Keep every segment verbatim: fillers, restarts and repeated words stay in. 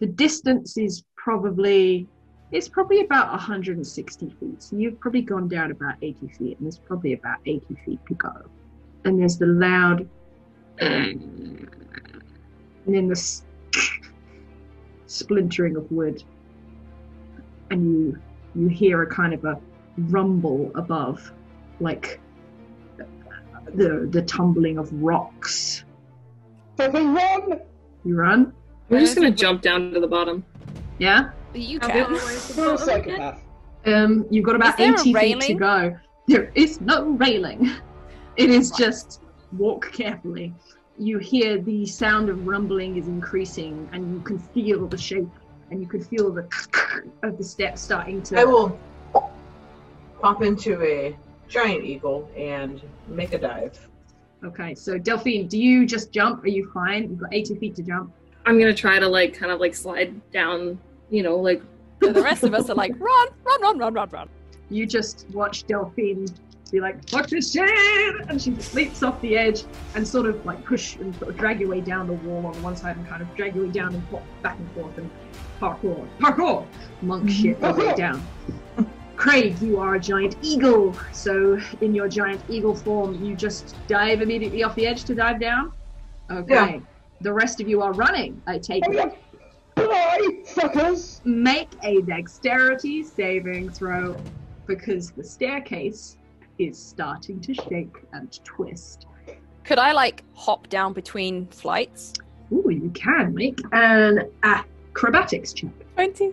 The distance is probably, it's probably about one hundred sixty feet. So you've probably gone down about eighty feet, and there's probably about eighty feet to go. And there's the loud, and then the splintering of wood. And you, you hear a kind of a rumble above, like the the tumbling of rocks. So they run! You run? We're just gonna jump down to the bottom. Yeah? You can. You're a psychopath. Um, you've got about eighty feet to go. There is no railing. It is just walk carefully. You hear the sound of rumbling is increasing, and you can feel the shape, and you can feel the of the steps starting to... I will pop into a giant eagle and make a dive. Okay, so Delphine, do you just jump? Are you fine? You've got eighty feet to jump. I'm going to try to, like, kind of, like, slide down, you know, like... And the rest of us are like, run, run, run, run, run, run. You just watch Delphine be like, watch this shit! And she just leaps off the edge and sort of, like, push and sort of drag your way down the wall on one side and kind of drag your way down and pop back and forth and parkour, parkour! Monk shit all the way down. Craig, you are a giant eagle. So in your giant eagle form, you just dive immediately off the edge to dive down? Okay. Yeah. The rest of you are running, I take oh, it. Bye, fuckers! Make a dexterity saving throw, because the staircase is starting to shake and twist. Could I, like, hop down between flights? Ooh, you can. Make an acrobatics check. twenty.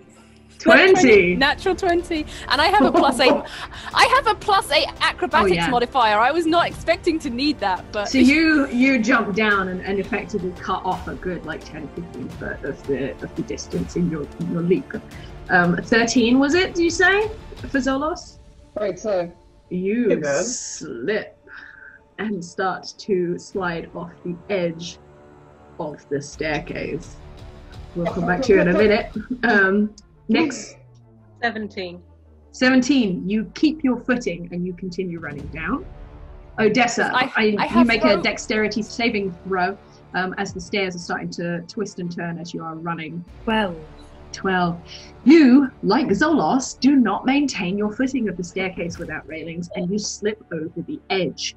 twenty. twenty. Natural twenty. And I have a plus eight. I have a plus eight acrobatics oh, yeah. modifier. I was not expecting to need that, but so you you jump down and, and effectively cut off a good like ten, fifteen foot of the of the distance in your in your leap. Um, thirteen was it? Do you say for Zolos? Right. So you slip and start to slide off the edge of the staircase. We'll come back to you in a minute. Um, Next. seventeen. seventeen. You keep your footing and you continue running down. Odessa, I, I, I you make throw. a dexterity saving throw um, as the stairs are starting to twist and turn as you are running. twelve. twelve. You, like Zolos, do not maintain your footing of the staircase without railings, and you slip over the edge.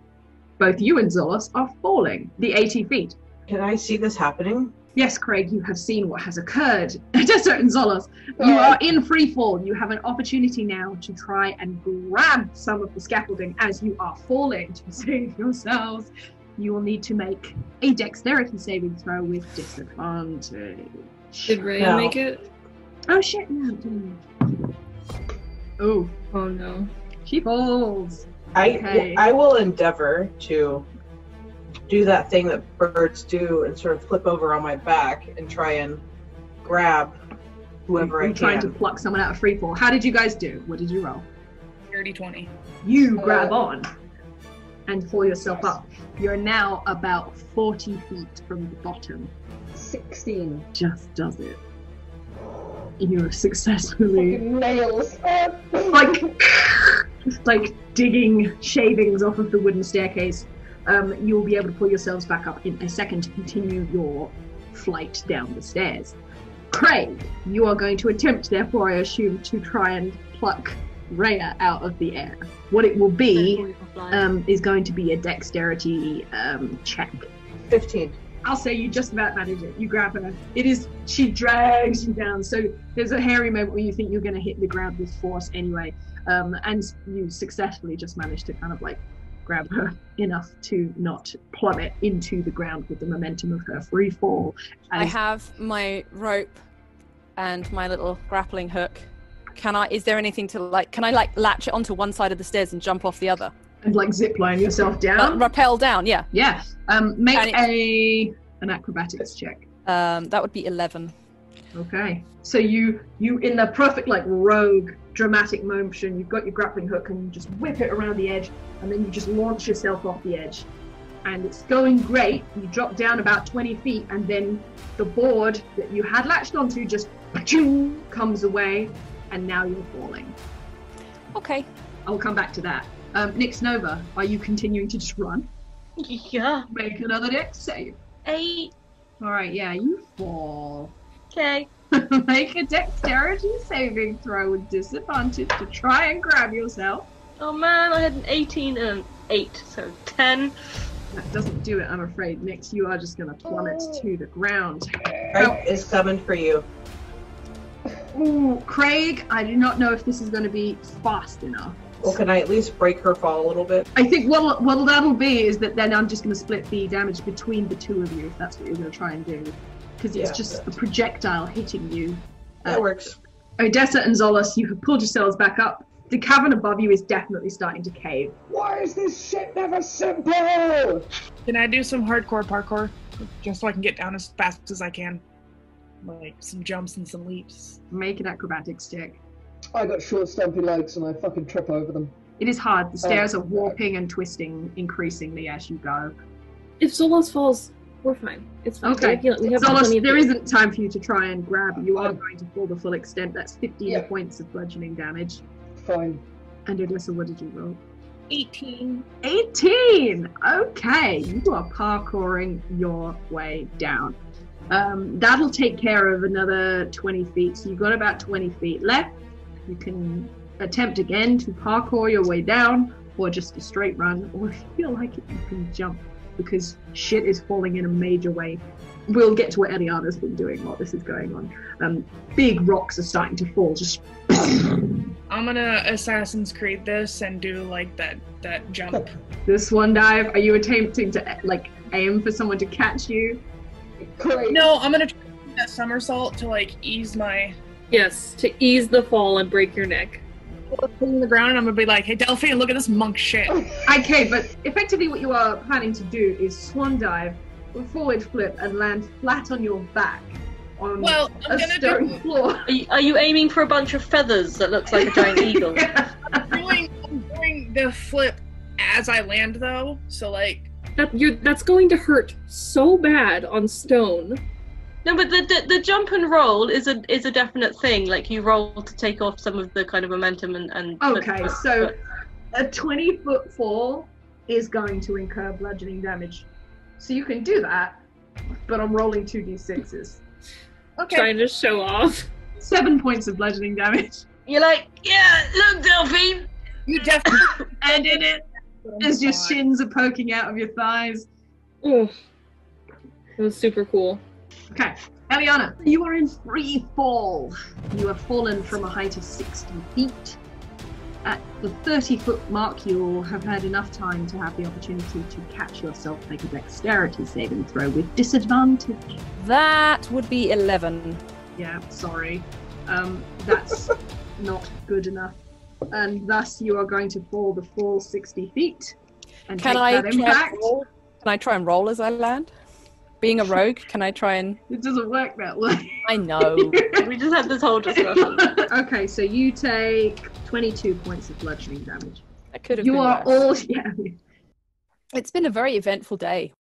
Both you and Zolos are falling the eighty feet. Can I see this happening? Yes, Craig, you have seen what has occurred. Desert and Zolos, you are in free fall. You have an opportunity now to try and grab some of the scaffolding as you are falling to save yourselves. You will need to make a dexterity saving throw with disadvantage. Did Ray no. make it? Oh, shit, no, didn't Oh. Oh, no. She falls. I, okay. I will endeavor to... do that thing that birds do and sort of flip over on my back and try and grab whoever I'm I can. I'm trying to pluck someone out of freefall. How did you guys do? What did you roll? thirty twenty. You oh. grab on and pull yourself up. You're now about forty feet from the bottom. sixteen. Just does it. You're successfully... nails. like, like digging shavings off of the wooden staircase. Um, you'll be able to pull yourselves back up in a second to continue your flight down the stairs. Craig, you are going to attempt, therefore, I assume, to try and pluck Rhea out of the air. What it will be um, is going to be a dexterity um, check. fifteen. I'll say you just about manage it. You grab her. It is, she drags you down. So there's a hairy moment where you think you're going to hit the ground with force anyway. Um, and you successfully just manage to kind of like grab her enough to not plummet into the ground with the momentum of her free fall. I have my rope and my little grappling hook. Can I, is there anything to like, can I like latch it onto one side of the stairs and jump off the other? And like zipline yourself down? Uh, rappel down, yeah. Yeah. Um, make it, a an acrobatics check. Um, that would be eleven. Okay. So you, you in the perfect like rogue dramatic motion, you've got your grappling hook and you just whip it around the edge and then you just launch yourself off the edge. And it's going great. You drop down about twenty feet and then the board that you had latched onto just comes away and now you're falling. Okay. I'll come back to that. Um, Nyx Nova, are you continuing to just run? Yeah. Make another dex save. Eight. All right, yeah, you fall. Okay. Make a dexterity saving throw with disadvantage to try and grab yourself. Oh man, I had an eighteen and an eight, so ten. That doesn't do it, I'm afraid. Nyx, you are just going to plummet oh. to the ground. Craig is summoned for you. Ooh, Craig, I do not know if this is going to be fast enough. Well, can I at least break her fall a little bit? I think what, what that'll be is that then I'm just going to split the damage between the two of you, if that's what you're going to try and do. Because it's yeah, just the projectile hitting you. That uh, works. Odessa and Zolas, you have pulled yourselves back up. The cavern above you is definitely starting to cave. Why is this shit never simple? Can I do some hardcore parkour? Just so I can get down as fast as I can. Like, some jumps and some leaps. Make an acrobatics check. I got short, stumpy legs and I fucking trip over them. It is hard. The stairs oh, are warping and twisting increasingly as you go. If Zolas falls, we're fine. It's fine. Okay. We have Zolas, there isn't time for you to try and grab. You are going to fall the full extent. That's fifteen yeah. points of bludgeoning damage. Fine. And Odessa, what did you roll? eighteen. eighteen! Okay, you are parkouring your way down. Um, that'll take care of another twenty feet, so you've got about twenty feet left. You can attempt again to parkour your way down, or just a straight run, or if you feel like it, you can jump, because shit is falling in a major way. We'll get to what Eliana's been doing while this is going on. Um, big rocks are starting to fall, just... I'm gonna Assassin's Creed this and do like that that jump. This one dive. Are you attempting to like aim for someone to catch you? Great. No, I'm gonna try that somersault to like ease my. Yes, to ease the fall and break your neck. On the ground, and I'm gonna be like, "Hey, Delphine, look at this monk shit." Okay, but effectively, what you are planning to do is swan dive, forward flip, and land flat on your back. On well, I'm gonna stone do... floor. Are you, are you aiming for a bunch of feathers that looks like a giant eagle? Yeah. I'm, doing, I'm doing the flip as I land, though, so like that, you're, that's going to hurt so bad on stone. No, but the, the the jump and roll is a is a definite thing. Like you roll to take off some of the kind of momentum and. and okay, flip, so flip. A twenty-foot fall is going to incur bludgeoning damage, so you can do that, but I'm rolling two d sixes. Okay. Trying to show off. Seven points of bludgeoning damage. You're like, yeah, look, Delphine. You definitely and in it as your shins are poking out of your thighs. Oof. That was super cool. Okay, Eliana, you are in free fall. You have fallen from a height of sixty feet. At the thirty-foot mark, you'll have had enough time to have the opportunity to catch yourself, make a dexterity saving throw with disadvantage. That would be eleven. Yeah, sorry. Um, that's not good enough. And thus, you are going to fall the full sixty feet. And can take I, that impact. Can I try and roll as I land? Being a rogue, can I try and... It doesn't work that way. I know. We just had this whole discussion. Okay, so you take twenty-two points of bludgeoning damage. That could have you been You are worse. all... Yeah. It's been a very eventful day.